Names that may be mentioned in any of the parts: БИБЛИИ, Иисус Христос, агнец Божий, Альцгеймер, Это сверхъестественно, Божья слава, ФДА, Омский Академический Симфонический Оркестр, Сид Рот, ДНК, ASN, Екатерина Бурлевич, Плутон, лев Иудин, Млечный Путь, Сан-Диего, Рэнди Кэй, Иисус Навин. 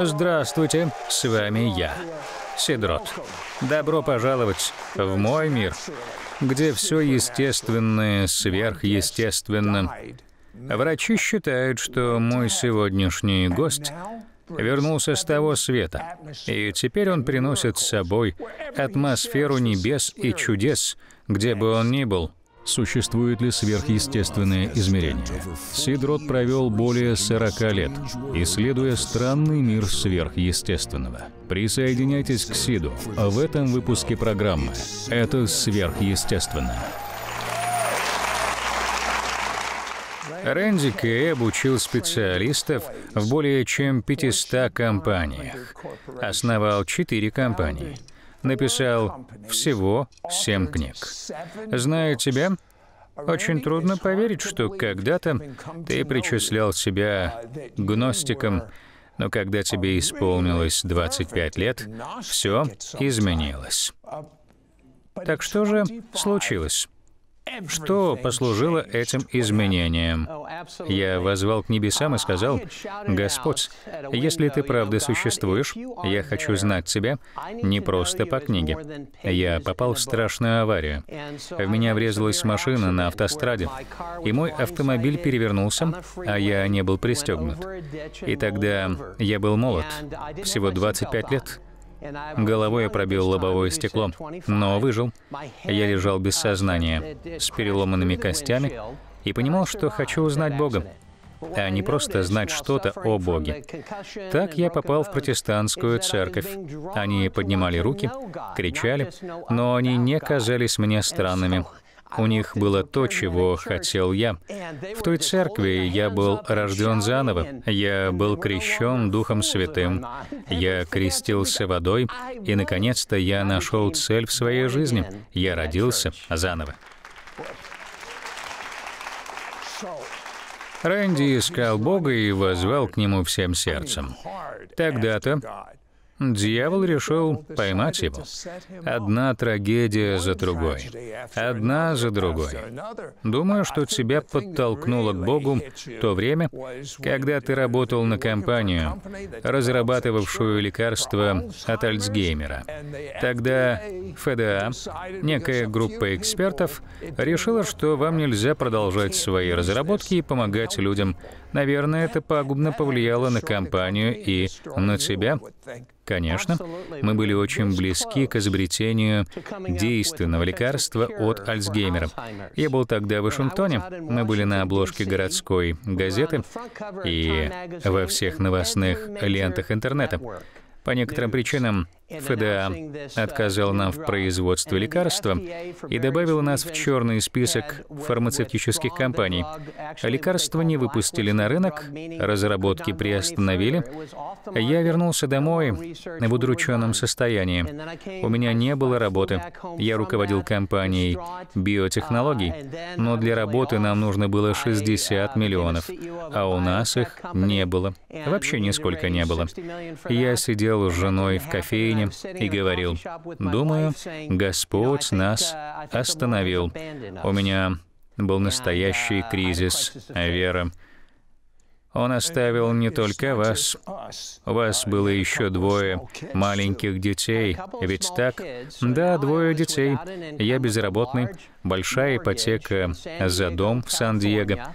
Здравствуйте, с вами я, Сид Рот. Добро пожаловать в мой мир, где все естественное сверхъестественно. Врачи считают, что мой сегодняшний гость вернулся с того света, и теперь он приносит с собой атмосферу небес и чудес, где бы он ни был. Существует ли сверхъестественное измерение? Сид Рот провел более 40 лет, исследуя странный мир сверхъестественного. Присоединяйтесь к Сиду в этом выпуске программы «Это сверхъестественно». Рэнди Кэй обучил специалистов в более чем 500 компаниях, основал 4 компании. Написал всего 7 книг. Зная тебя, очень трудно поверить, что когда-то ты причислял себя гностиком, но когда тебе исполнилось 25 лет, все изменилось. Так что же случилось? Что послужило этим изменениям? Я воззвал к небесам и сказал: «Господь, если ты правда существуешь, я хочу знать тебя не просто по книге». Я попал в страшную аварию. В меня врезалась машина на автостраде, и мой автомобиль перевернулся, а я не был пристегнут. И тогда я был молод, всего 25 лет. Головой я пробил лобовое стекло, но выжил. Я лежал без сознания, с переломанными костями, и понимал, что хочу узнать Бога, а не просто знать что-то о Боге. Так я попал в протестантскую церковь. Они поднимали руки, кричали, но они не казались мне странными. У них было то, чего хотел я. В той церкви я был рожден заново, я был крещен Духом Святым, я крестился водой, и, наконец-то, я нашел цель в своей жизни. Я родился заново. Рэнди искал Бога и воззвал к Нему всем сердцем. Тогда-то дьявол решил поймать его. Одна трагедия за другой. Одна за другой. Думаю, что тебя подтолкнуло к Богу то время, когда ты работал на компанию, разрабатывавшую лекарство от Альцгеймера. Тогда ФДА, некая группа экспертов, решила, что вам нельзя продолжать свои разработки и помогать людям. Наверное, это пагубно повлияло на компанию и на тебя. Конечно, мы были очень близки к изобретению действенного лекарства от Альцгеймера. Я был тогда в Вашингтоне, мы были на обложке городской газеты и во всех новостных лентах интернета. По некоторым причинам ФДА отказал нам в производстве лекарства и добавил нас в черный список фармацевтических компаний. Лекарства не выпустили на рынок, разработки приостановили. Я вернулся домой в удрученном состоянии. У меня не было работы. Я руководил компанией биотехнологий, но для работы нам нужно было 60 миллионов, а у нас их не было. Вообще нисколько не было. Я сидел с женой в кофейне и говорил: «Думаю, Господь нас остановил». У меня был настоящий кризис веры. Он оставил не только вас. У вас было еще 2 маленьких детей, ведь так? Да, 2 детей. Я безработный, большая ипотека за дом в Сан-Диего.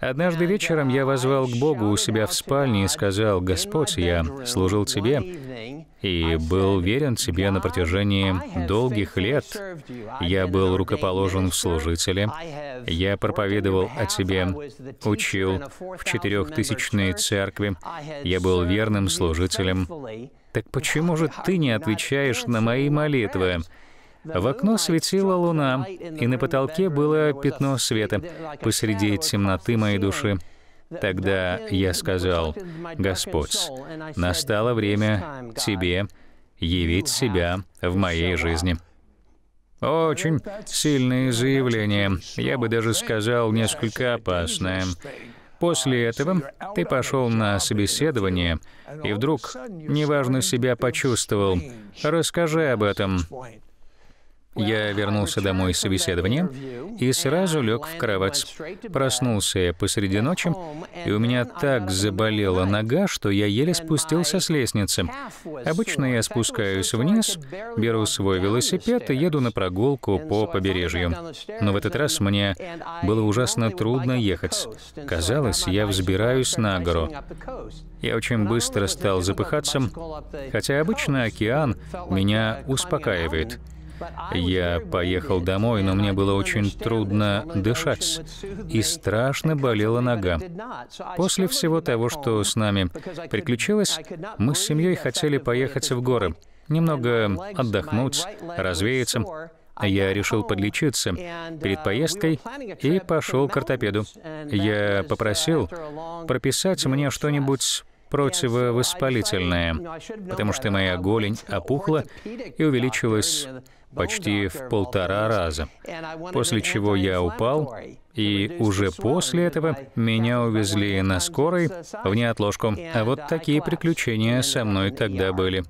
Однажды вечером я воззвал к Богу у себя в спальне и сказал: «Господь, я служил Тебе и был верен Тебе на протяжении долгих лет. Я был рукоположен в служителе. Я проповедовал о Тебе, учил в 4000-членной церкви. Я был верным служителем. Так почему же Ты не отвечаешь на мои молитвы?» В окно светила луна, и на потолке было пятно света посреди темноты моей души. Тогда я сказал: «Господь, настало время Тебе явить себя в моей жизни». Очень сильные заявления, я бы даже сказал, несколько опасные. После этого ты пошел на собеседование, и вдруг, неважно, себя почувствовал. Расскажи об этом. Я вернулся домой с собеседования и сразу лег в кровать. Проснулся я посреди ночи, и у меня так заболела нога, что я еле спустился с лестницы. Обычно я спускаюсь вниз, беру свой велосипед и еду на прогулку по побережью. Но в этот раз мне было ужасно трудно ехать. Казалось, я взбираюсь на гору. Я очень быстро стал запыхаться, хотя обычно океан меня успокаивает. Я поехал домой, но мне было очень трудно дышать, и страшно болела нога. После всего того, что с нами приключилось, мы с семьей хотели поехать в горы, немного отдохнуть, развеяться. Я решил подлечиться перед поездкой и пошел к ортопеду. Я попросил прописать мне что-нибудь противовоспалительное, потому что моя голень опухла и увеличилась почти в 1,5 раза, после чего я упал, и уже после этого меня увезли на скорой в неотложку. А вот такие приключения со мной тогда были.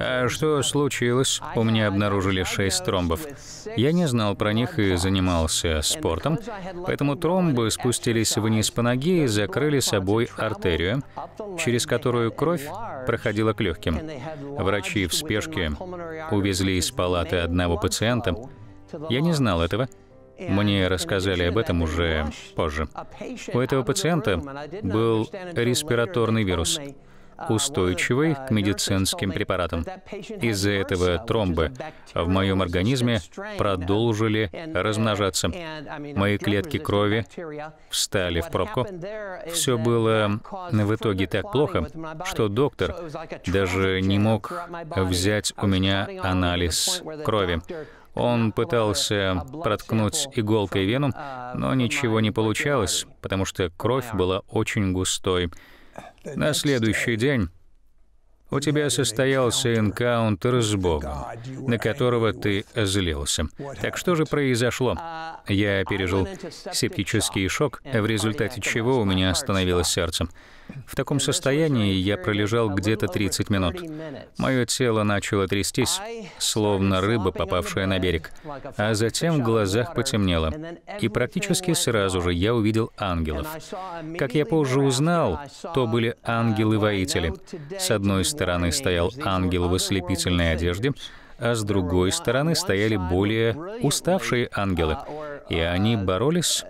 А что случилось? У меня обнаружили 6 тромбов. Я не знал про них и занимался спортом, поэтому тромбы спустились вниз по ноге и закрыли собой артерию, через которую кровь проходила к легким. Врачи в спешке увезли из палаты одного пациента. Я не знал этого. Мне рассказали об этом уже позже. У этого пациента был респираторный вирус, устойчивый к медицинским препаратам. Из-за этого тромбы в моем организме продолжили размножаться. Мои клетки крови встали в пробку. Все было в итоге так плохо, что доктор даже не мог взять у меня анализ крови. Он пытался проткнуть иголкой вену, но ничего не получалось, потому что кровь была очень густой. На следующий день у тебя состоялся энкаунтер с Богом, на которого ты злился. Так что же произошло? Я пережил септический шок, в результате чего у меня остановилось сердце. В таком состоянии я пролежал где-то 30 минут. Мое тело начало трястись, словно рыба, попавшая на берег. А затем в глазах потемнело. И практически сразу же я увидел ангелов. Как я позже узнал, то были ангелы-воители. С одной стороны стоял ангел в ослепительной одежде, а с другой стороны стояли более уставшие ангелы. И они боролись,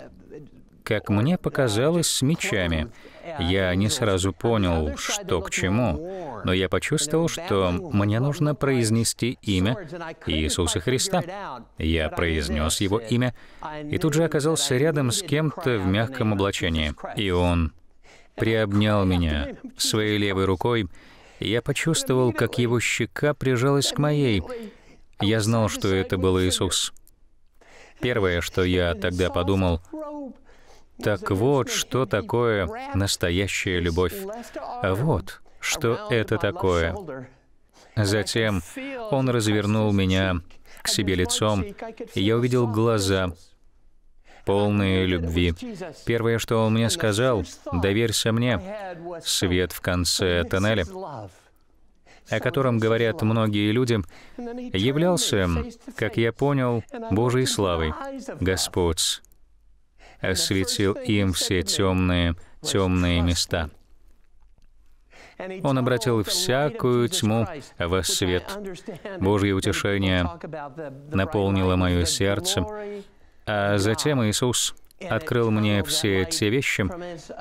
как мне показалось, с мечами. Я не сразу понял, что к чему, но я почувствовал, что мне нужно произнести имя Иисуса Христа. Я произнес его имя, и тут же оказался рядом с кем-то в мягком облачении. И он приобнял меня своей левой рукой, и я почувствовал, как его щека прижалась к моей. Я знал, что это был Иисус. Первое, что я тогда подумал: так вот, что такое настоящая любовь. Вот, что это такое. Затем он развернул меня к себе лицом, и я увидел глаза, полные любви. Первое, что он мне сказал: «Доверься мне». Свет в конце тоннеля, о котором говорят многие люди, являлся, как я понял, Божьей славой. Господь осветил им все темные места. Он обратил всякую тьму во свет. Божье утешение наполнило мое сердце. А затем Иисус открыл мне все те вещи,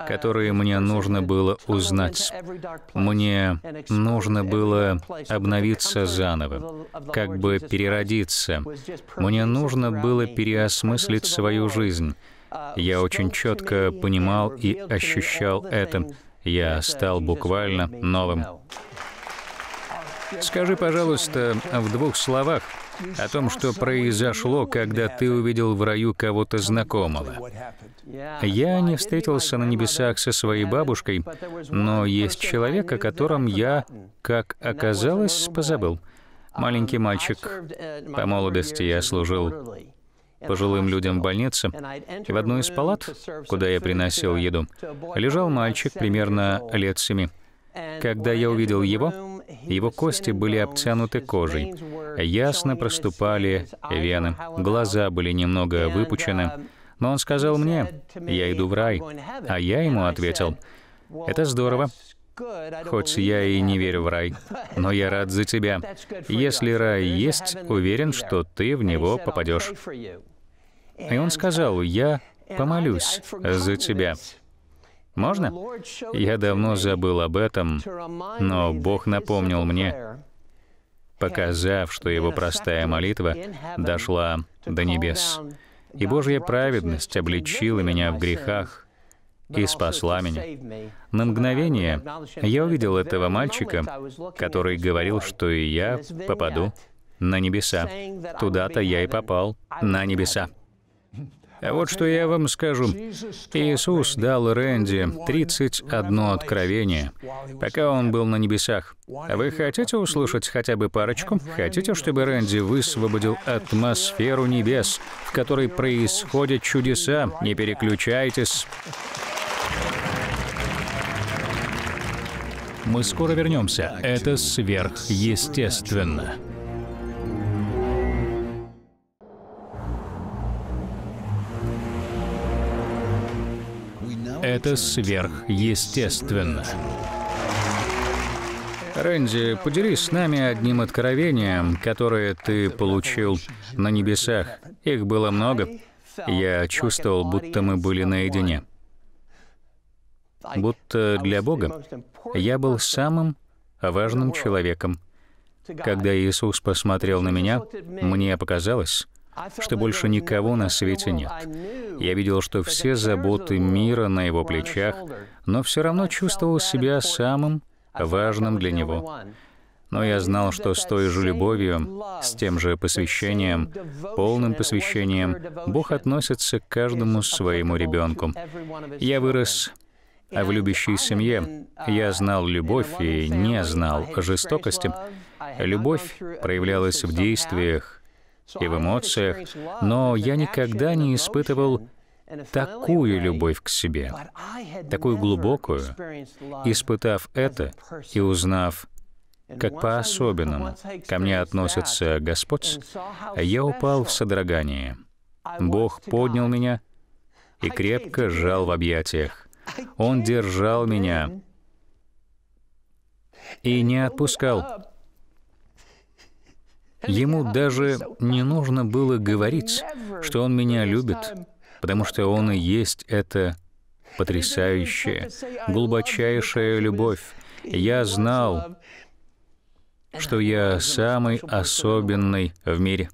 которые мне нужно было узнать. Мне нужно было обновиться заново, как бы переродиться. Мне нужно было переосмыслить свою жизнь. Я очень четко понимал и ощущал это. Я стал буквально новым. Скажи, пожалуйста, в 2 словах о том, что произошло, когда ты увидел в раю кого-то знакомого. Я не встретился на небесах со своей бабушкой, но есть человек, о котором я, как оказалось, позабыл. Маленький мальчик. По молодости я служил пожилым людям в больнице. В одной из палат, куда я приносил еду, лежал мальчик примерно лет 7. Когда я увидел его, Его кости были обтянуты кожей, ясно проступали вены, глаза были немного выпучены. Но он сказал мне: «Я иду в рай». А я ему ответил: «Это здорово. Хоть я и не верю в рай, но я рад за тебя. Если рай есть, уверен, что ты в него попадешь». И он сказал: «Я помолюсь за тебя». Можно? Я давно забыл об этом, но Бог напомнил мне, показав, что его простая молитва дошла до небес. И Божья праведность обличила меня в грехах и спасла меня. На мгновение я увидел этого мальчика, который говорил, что и я попаду на небеса. Туда-то я и попал, на небеса. А вот что я вам скажу. Иисус дал Рэнди 31 откровение, пока он был на небесах. Вы хотите услышать хотя бы парочку? Хотите, чтобы Рэнди высвободил атмосферу небес, в которой происходят чудеса? Не переключайтесь. Мы скоро вернемся. Это сверхъестественно. Это сверхъестественно. Рэнди, поделись с нами одним откровением, которое ты получил на небесах. Их было много. Я чувствовал, будто мы были наедине. Будто для Бога я был самым важным человеком. Когда Иисус посмотрел на меня, мне показалось, что больше никого на свете нет. Я видел, что все заботы мира на его плечах, но все равно чувствовал себя самым важным для него. Но я знал, что с той же любовью, с тем же посвящением, полным посвящением, Бог относится к каждому своему ребенку. Я вырос в любящей семье. Я знал любовь и не знал жестокости. Любовь проявлялась в действиях и в эмоциях, но я никогда не испытывал такую любовь к себе, такую глубокую. Испытав это и узнав, как по-особенному ко мне относится Господь, я упал в содрогание. Бог поднял меня и крепко сжал в объятиях. Он держал меня и не отпускал. Ему даже не нужно было говорить, что он меня любит, потому что он и есть эта потрясающая, глубочайшая любовь. Я знал, что я самый особенный в мире.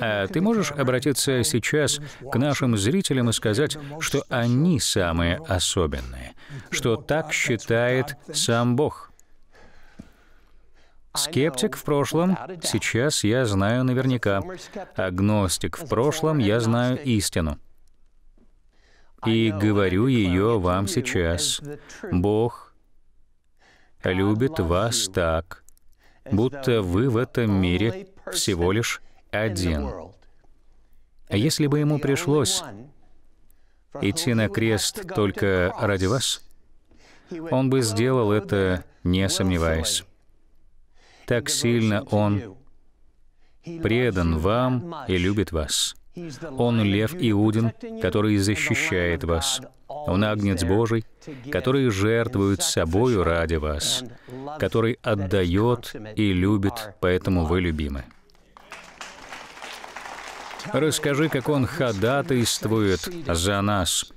А ты можешь обратиться сейчас к нашим зрителям и сказать, что они самые особенные, что так считает сам Бог? Скептик в прошлом, сейчас я знаю наверняка. Агностик в прошлом, я знаю истину. И говорю ее вам сейчас. Бог любит вас так, будто вы в этом мире всего лишь один. Если бы ему пришлось идти на крест только ради вас, он бы сделал это, не сомневаясь. Так сильно он предан вам и любит вас. Он лев Иудин, который защищает вас. Он агнец Божий, который жертвует собою ради вас, который отдает и любит, поэтому вы любимы. Расскажи, как он ходатайствует за нас.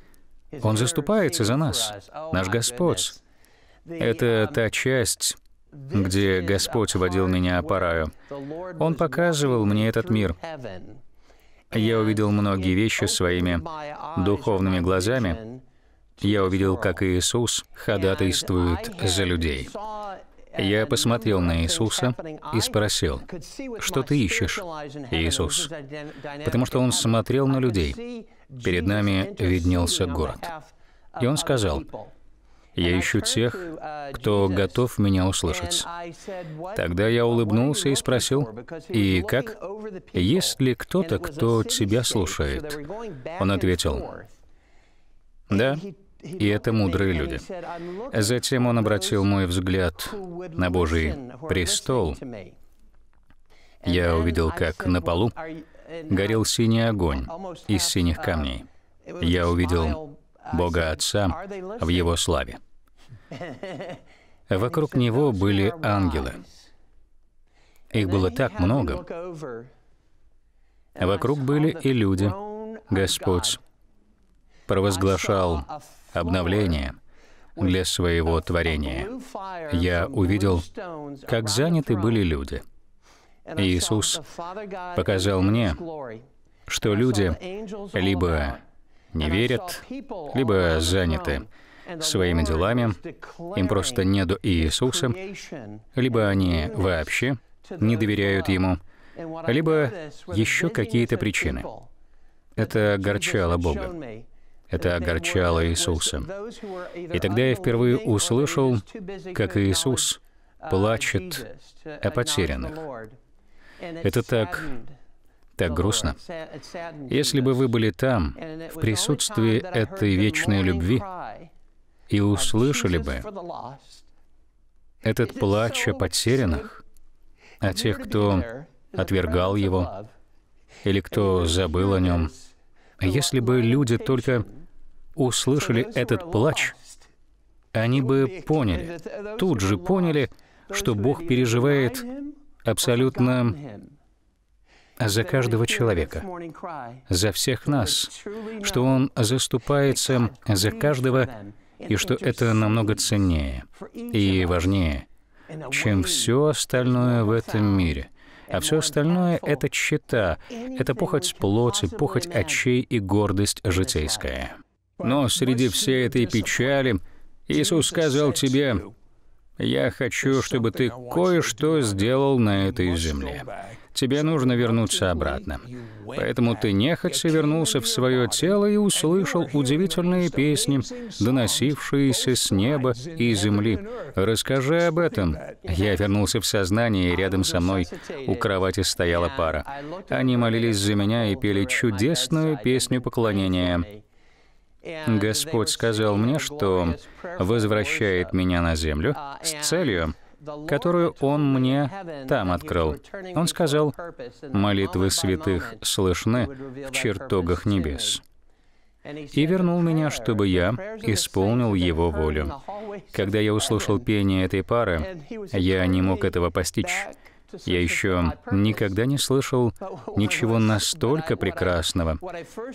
Он заступается за нас, наш Господь. Это та часть, где Господь водил меня по раю. Он показывал мне этот мир. Я увидел многие вещи своими духовными глазами. Я увидел, как Иисус ходатайствует за людей. Я посмотрел на Иисуса и спросил: «Что ты ищешь, Иисус?» Потому что он смотрел на людей. Перед нами виднелся город. И он сказал: «Я ищу тех, кто готов меня услышать». Тогда я улыбнулся и спросил: «И как? Есть ли кто-то, кто тебя слушает?» Он ответил: «Да, И это мудрые люди. Затем он обратил мой взгляд на Божий престол. Я увидел, как на полу горел синий огонь из синих камней. Я увидел Бога Отца в Его славе. Вокруг Него были ангелы. Их было так много. Вокруг были и люди. Господь провозглашал обновление для своего творения. Я увидел, как заняты были люди. Иисус показал мне, что люди либо не верят, либо заняты своими делами, им просто не до Иисуса, либо они вообще не доверяют Ему, либо еще какие-то причины. Это огорчало Бога. Это огорчало Иисуса. И тогда я впервые услышал, как Иисус плачет о потерянных. Это так грустно. Если бы вы были там, в присутствии этой вечной любви, и услышали бы этот плач о потерянных, о тех, кто отвергал Его, или кто забыл о Нем, если бы люди только услышали этот плач, они бы поняли, тут же поняли, что Бог переживает абсолютно за каждого человека, за всех нас, что Он заступается за каждого, и что это намного ценнее и важнее, чем все остальное в этом мире. А все остальное — это тщета, это похоть плоти, похоть очей и гордость житейская. Но среди всей этой печали Иисус сказал тебе: «Я хочу, чтобы ты кое-что сделал на этой земле. Тебе нужно вернуться обратно». Поэтому ты нехотя вернулся в свое тело и услышал удивительные песни, доносившиеся с неба и земли. Расскажи об этом. Я вернулся в сознание, и рядом со мной у кровати стояла пара. Они молились за меня и пели чудесную песню поклонения. Господь сказал мне, что возвращает меня на землю с целью, которую Он мне там открыл. Он сказал: «Молитвы святых слышны в чертогах небес». И вернул меня, чтобы я исполнил Его волю. Когда я услышал пение этой пары, я не мог этого постичь. Я еще никогда не слышал ничего настолько прекрасного.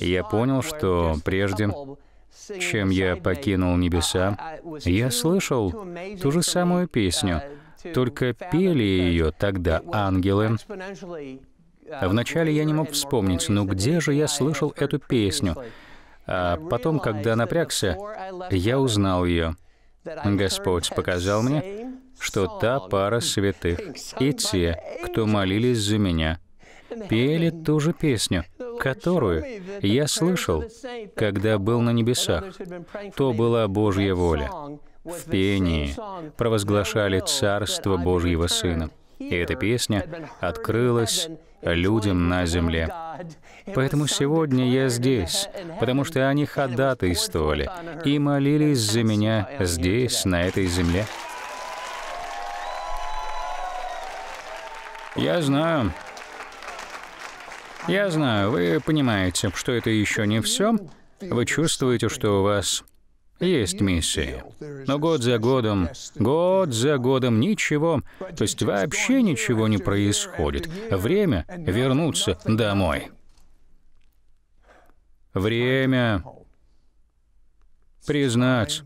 И я понял, что прежде чем я покинул небеса, я слышал ту же самую песню, только пели ее тогда ангелы. Вначале я не мог вспомнить, ну где же я слышал эту песню, а потом, когда напрягся, я узнал ее. Господь показал мне, что та пара святых и те, кто молились за меня, пели ту же песню, которую я слышал, когда был на небесах. То была Божья воля. В пении провозглашали Царство Божьего Сына. И эта песня открылась людям на земле. Поэтому сегодня я здесь, потому что они ходатайствовали и молились за меня здесь, на этой земле. Я знаю, вы понимаете, что это еще не все. Вы чувствуете, что у вас есть миссия. Но год за годом ничего, то есть вообще ничего не происходит. Время вернуться домой. Время признать,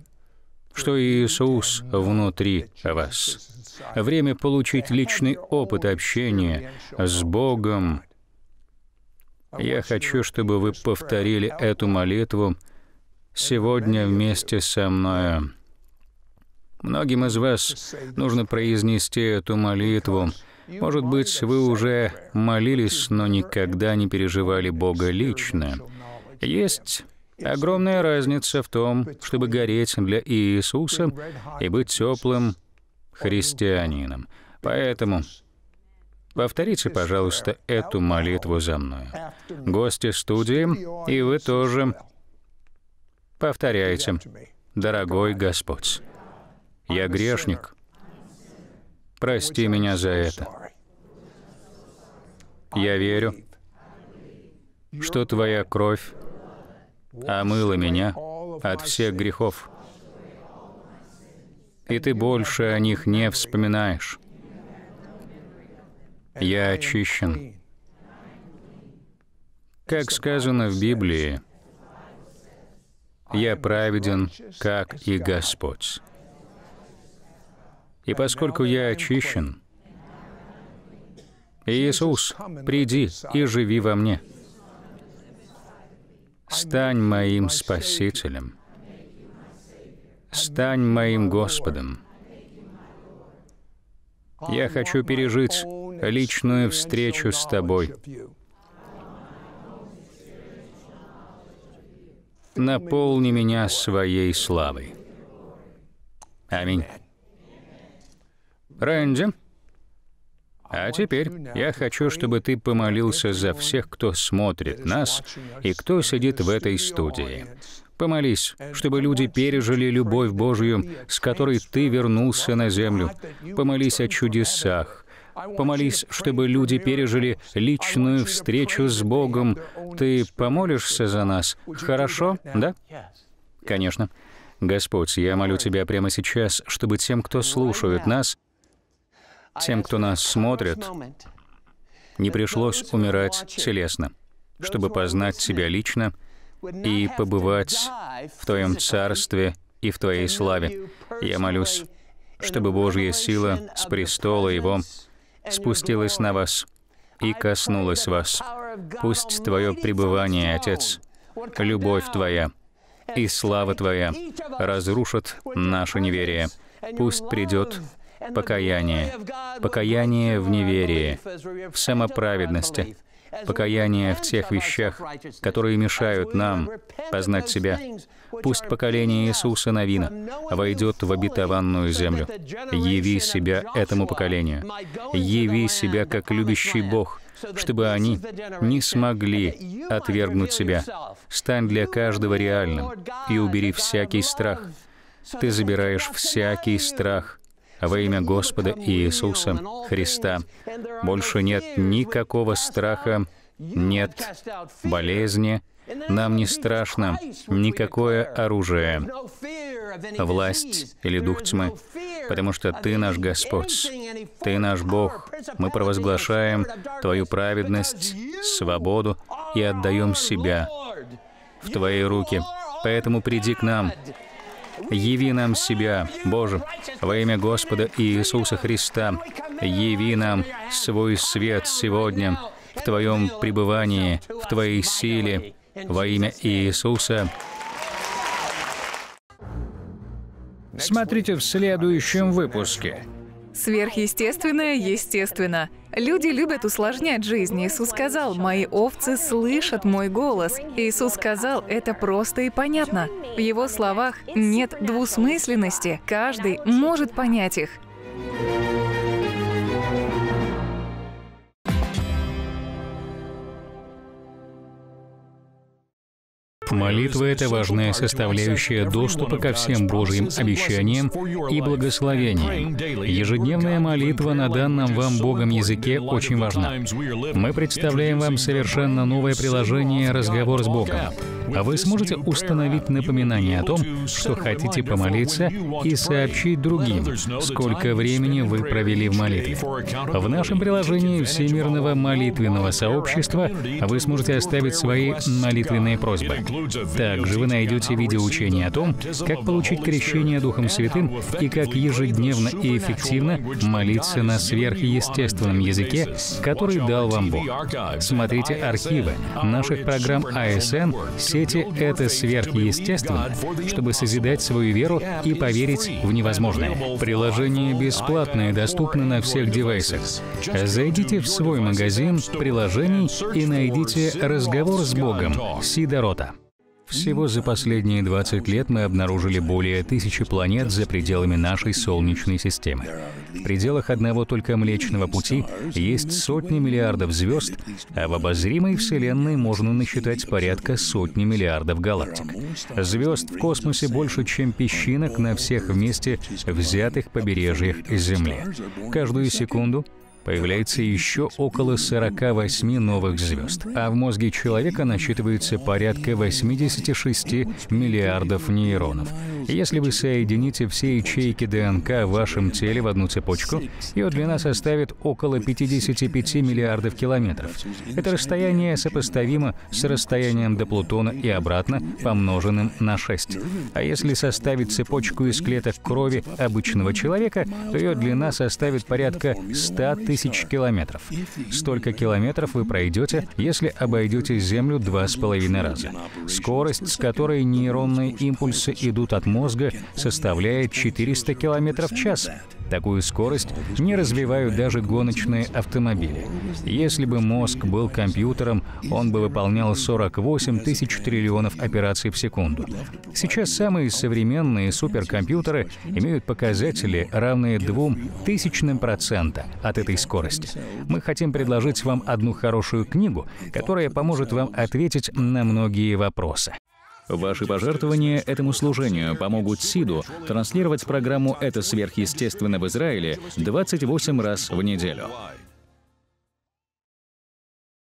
что Иисус внутри вас. Время получить личный опыт общения с Богом. Я хочу, чтобы вы повторили эту молитву сегодня вместе со мною. Многим из вас нужно произнести эту молитву. Может быть, вы уже молились, но никогда не переживали Бога лично. Есть огромная разница в том, чтобы гореть для Иисуса и быть теплым христианином. Поэтому повторите, пожалуйста, эту молитву за мной. Гости студии, и вы тоже Повторяйте: «Дорогой Господь, я грешник, прости меня за это. Я верю, что Твоя кровь омыла меня от всех грехов, и Ты больше о них не вспоминаешь. Я очищен». Как сказано в Библии, «Я праведен, как и Господь». И поскольку я очищен, Иисус, приди и живи во мне. Стань моим Спасителем. Стань моим Господом. Я хочу пережить личную встречу с Тобой. Наполни меня своей славой. Аминь. Рэнди, а теперь я хочу, чтобы ты помолился за всех, кто смотрит нас и кто сидит в этой студии. Помолись, чтобы люди пережили любовь Божью, с которой ты вернулся на землю. Помолись о чудесах. Помолись, чтобы люди пережили личную встречу с Богом. Ты помолишься за нас? Хорошо? Да? Конечно. Господь, я молю Тебя прямо сейчас, чтобы тем, кто слушает нас, тем, кто нас смотрит, не пришлось умирать телесно, чтобы познать Тебя лично и побывать в Твоем царстве и в Твоей славе. Я молюсь, чтобы Божья сила с престола Его спустилась на вас и коснулась вас. Пусть Твое пребывание, Отец, любовь Твоя и слава Твоя разрушат наше неверие. Пусть придет покаяние, покаяние в неверии, в самоправедности, покаяние в тех вещах, которые мешают нам познать себя. Пусть поколение Иисуса Навина войдет в обетованную землю. Яви себя этому поколению. Яви себя как любящий Бог, чтобы они не смогли отвергнуть себя. Стань для каждого реальным и убери всякий страх. Ты забираешь всякий страх во имя Господа Иисуса Христа. Больше нет никакого страха, нет болезни, нам не страшно никакое оружие, власть или дух тьмы, потому что Ты наш Господь, Ты наш Бог. Мы провозглашаем Твою праведность, свободу и отдаем себя в Твои руки. Поэтому приди к нам. Яви нам себя, Боже, во имя Господа Иисуса Христа. Яви нам свой свет сегодня в Твоем пребывании, в Твоей силе, во имя Иисуса. Смотрите в следующем выпуске. Сверхъестественное, естественно. Люди любят усложнять жизнь. Иисус сказал: «Мои овцы слышат мой голос». Иисус сказал: «Это просто и понятно». В Его словах нет двусмысленности. Каждый может понять их. Молитва – это важная составляющая доступа ко всем Божьим обещаниям и благословениям. Ежедневная молитва на данном вам Богом языке очень важна. Мы представляем вам совершенно новое приложение «Разговор с Богом». Вы сможете установить напоминание о том, что хотите помолиться, и сообщить другим, сколько времени вы провели в молитве. В нашем приложении Всемирного молитвенного сообщества вы сможете оставить свои молитвенные просьбы. Также вы найдете видеоучение о том, как получить крещение Духом Святым и как ежедневно и эффективно молиться на сверхъестественном языке, который дал вам Бог. Смотрите архивы наших программ ASN, сети «Это сверхъестественно», чтобы созидать свою веру и поверить в невозможное. Приложение бесплатное, доступно на всех девайсах. Зайдите в свой магазин приложений и найдите «Разговор с Богом» Сида Рота. Всего за последние 20 лет мы обнаружили более 1000 планет за пределами нашей Солнечной системы. В пределах одного только Млечного Пути есть сотни миллиардов звезд, а в обозримой Вселенной можно насчитать порядка сотни миллиардов галактик. Звезд в космосе больше, чем песчинок на всех вместе взятых побережьях Земли. Каждую секунду появляется еще около 48 новых звезд, а в мозге человека насчитывается порядка 86 миллиардов нейронов. Если вы соедините все ячейки ДНК в вашем теле в одну цепочку, ее длина составит около 55 миллиардов километров. Это расстояние сопоставимо с расстоянием до Плутона и обратно, помноженным на 6. А если составить цепочку из клеток крови обычного человека, то ее длина составит порядка 100 тысяч километров. Столько километров вы пройдете, если обойдете Землю 2,5 раза. Скорость, с которой нейронные импульсы идут от мозга, составляет 400 километров в час. Такую скорость не развивают даже гоночные автомобили. Если бы мозг был компьютером, он бы выполнял 48 тысяч триллионов операций в секунду. Сейчас самые современные суперкомпьютеры имеют показатели, равные 0,02% от этой скорости. Мы хотим предложить вам одну хорошую книгу, которая поможет вам ответить на многие вопросы. Ваши пожертвования этому служению помогут Сиду транслировать программу «Это сверхъестественно» в Израиле 28 раз в неделю.